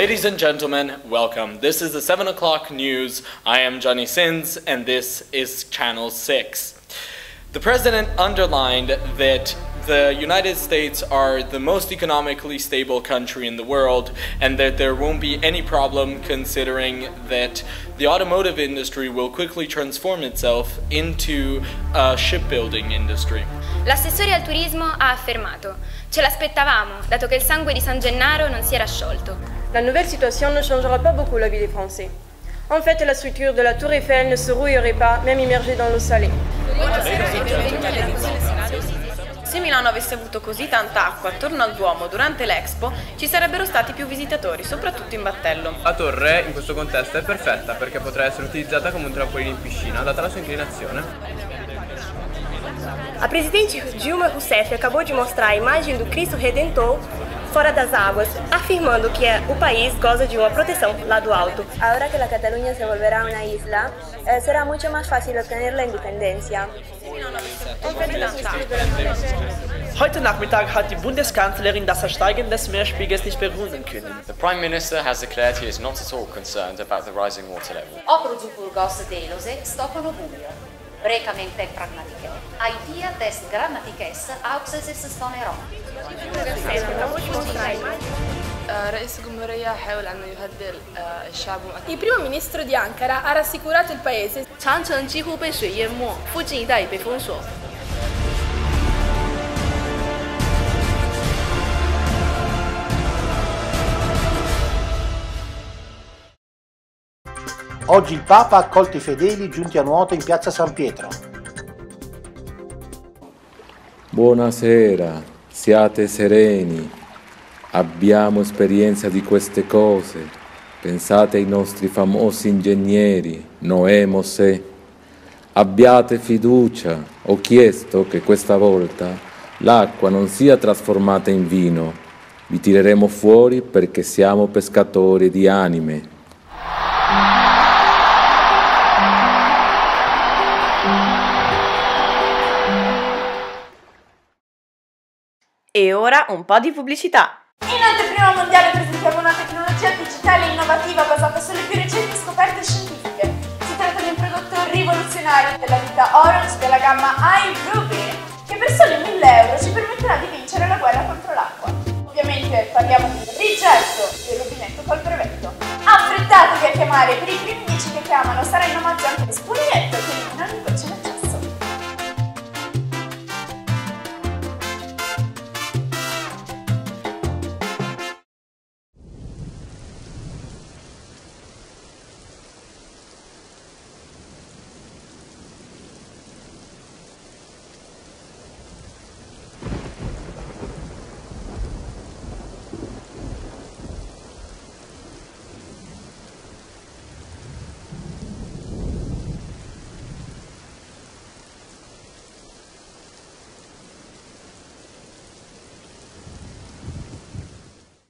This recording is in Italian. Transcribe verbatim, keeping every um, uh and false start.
Ladies and gentlemen, welcome. This is the seven o'clock news. I am Johnny Sins, and this is Channel Six. The president underlined that the United States are the most economically stable country in the world, and that there won't be any problem considering that the automotive industry will quickly transform itself into a shipbuilding industry. L'assessore al turismo ha affermato: "Ce l'aspettavamo, dato che il sangue di San Gennaro non si era sciolto." La nouvelle situation ne changera pas beaucoup la vie des Français. En fait, la structure de la Tour Eiffel ne se rouillerait pas, même immergée dans l'eau salée. Se Milano avesse avuto così tanta acqua attorno al Duomo durante l'Expo, ci sarebbero stati più visitatori, soprattutto in battello. La torre in questo contesto è perfetta perché potrà essere utilizzata come un trampolino in piscina, data la sua inclinazione. A presidente Dilma Rousseff acabou de mostrar a imagem do Cristo Redentor fora das águas, afirmando que o país goza de uma proteção lá do alto. Agora que la Catalogna se volverá una isla, eh, será mucho más fácil obtener la independencia. Heute Nachmittag hat die Bundeskanzlerin das Ansteigen des Meerspiegels nicht begründen können. The Prime Minister has declared he is not at all concerned about the rising water level. Oprođu burgos delose stopano buio. Recamente pragmatike. Idea des grammatikes auxesis stoneron. Il primo ministro di Ankara ha rassicurato il paese. Oggi il Papa ha accolto i fedeli giunti a nuoto in piazza San Pietro. Buonasera, siate sereni. Abbiamo esperienza di queste cose, pensate ai nostri famosi ingegneri, Noè e Mosè. Abbiate fiducia, ho chiesto che questa volta l'acqua non sia trasformata in vino, vi tireremo fuori perché siamo pescatori di anime. E ora un po' di pubblicità. In anteprima mondiale presentiamo una tecnologia digitale innovativa basata sulle più recenti scoperte scientifiche. Si tratta di un prodotto rivoluzionario della ditta Orange della gamma iBrobeer che per soli mille euro ci permetterà di vincere la guerra contro l'acqua. Ovviamente parliamo di rigetto del rubinetto col brevetto. Affrettatevi a chiamare per i primi dieci che chiamano, sarà in omaggio anche disponibile.